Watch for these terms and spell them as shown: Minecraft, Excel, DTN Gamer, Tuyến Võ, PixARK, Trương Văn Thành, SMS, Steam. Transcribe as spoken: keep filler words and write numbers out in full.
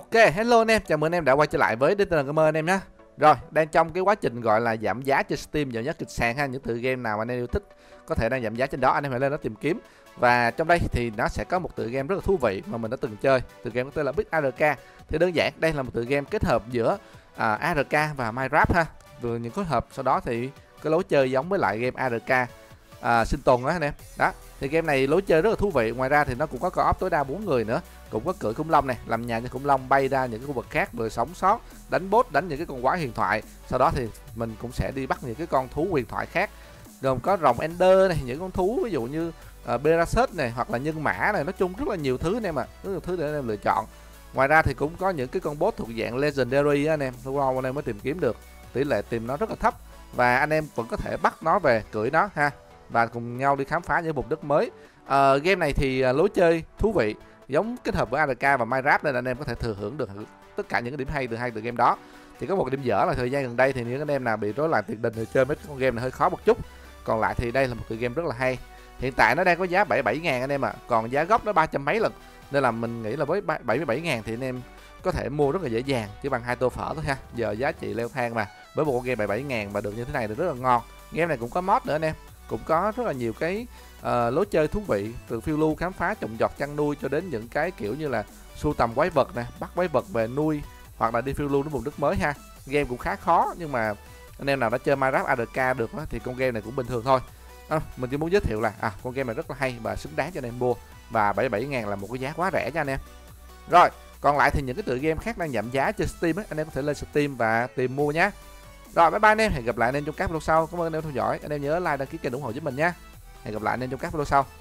Ok, hello anh em, chào mừng anh em đã quay trở lại với đê tê en Gamer anh em nhé. Rồi, đang trong cái quá trình gọi là giảm giá trên Steam nhiều nhất kịch sàn ha. Những tựa game nào mà anh em yêu thích có thể đang giảm giá trên đó, anh em hãy lên đó tìm kiếm. Và trong đây thì nó sẽ có một tựa game rất là thú vị mà mình đã từng chơi. Tựa game có tên là Big a rờ ca. Thì đơn giản, đây là một tựa game kết hợp giữa à, a rờ ca và Minecraft ha. Vừa những phối hợp, sau đó thì cái lối chơi giống với lại game a rờ ca à, sinh tồn đó anh em. Đó, thì game này lối chơi rất là thú vị. Ngoài ra thì nó cũng có co-op tối đa bốn người nữa, cũng có cưỡi khủng long này, làm nhà cho khủng long bay ra những cái khu vực khác rồi sống sót, đánh boss, đánh những cái con quái huyền thoại. Sau đó thì mình cũng sẽ đi bắt những cái con thú huyền thoại khác, gồm có rồng ender này, những con thú ví dụ như uh, Beraset này hoặc là nhân mã này, nói chung rất là nhiều thứ anh em ạ, à. rất nhiều thứ để anh em lựa chọn. Ngoài ra thì cũng có những cái con boss thuộc dạng legendary đó, anh em, lâu lâu anh em mới tìm kiếm được, tỷ lệ tìm nó rất là thấp và anh em vẫn có thể bắt nó về cưỡi nó ha, và cùng nhau đi khám phá những vùng đất mới. Uh, game này thì uh, lối chơi thú vị, giống kết hợp với a rờ ca và Minecraft nên anh em có thể thừa hưởng được tất cả những cái điểm hay từ hai từ game đó. Thì có một cái điểm dở là thời gian gần đây thì những anh em nào bị rối loạn tiền đình thì chơi mấy con game này hơi khó một chút. Còn lại thì đây là một tựa game rất là hay. Hiện tại nó đang có giá bảy mươi bảy ngàn anh em ạ, à. Còn giá gốc nó ba trăm mấy lần. Nên là mình nghĩ là với bảy mươi bảy ngàn thì anh em có thể mua rất là dễ dàng, chứ bằng hai tô phở thôi ha. Giờ giá trị leo thang mà, với một con game bảy mươi bảy ngàn mà được như thế này thì rất là ngon. Game này cũng có mod nữa anh em, cũng có rất là nhiều cái uh, lối chơi thú vị, từ phiêu lưu, khám phá, trồng trọt, chăn nuôi cho đến những cái kiểu như là sưu tầm quái vật nè, bắt quái vật về nuôi hoặc là đi phiêu lưu đến vùng đất mới ha. Game cũng khá khó nhưng mà anh em nào đã chơi Minecraft a rờ ca được đó, thì con game này cũng bình thường thôi. À, mình chỉ muốn giới thiệu là à, con game này rất là hay và xứng đáng cho anh em mua, và bảy mươi bảy ngàn là một cái giá quá rẻ cho anh em. Rồi, còn lại thì những cái tựa game khác đang giảm giá trên Steam ấy, anh em có thể lên Steam và tìm mua nhé. Rồi, bye bye anh em, hẹn gặp lại anh em trong các video sau. Cảm ơn anh em theo dõi. Anh em nhớ like, đăng ký kênh ủng hộ giúp mình nha. Hẹn gặp lại anh em trong các video sau.